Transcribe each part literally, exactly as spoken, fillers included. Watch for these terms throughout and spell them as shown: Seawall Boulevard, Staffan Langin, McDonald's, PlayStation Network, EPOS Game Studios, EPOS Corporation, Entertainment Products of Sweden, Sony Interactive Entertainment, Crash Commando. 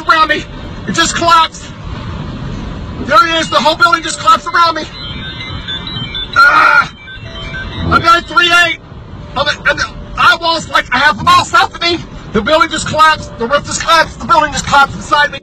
collapsed around me. It just collapsed. There it is. The whole building just collapsed around me. Ah! I'm down at three eight. And the eyewall's like a half a mile south of me. The building just collapsed. The roof just collapsed. The building just collapsed inside me.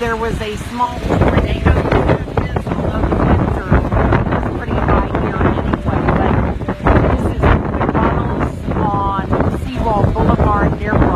There was a small tornado that is, although the winds are pretty high here anyway. But this is McDonald's on Seawall Boulevard near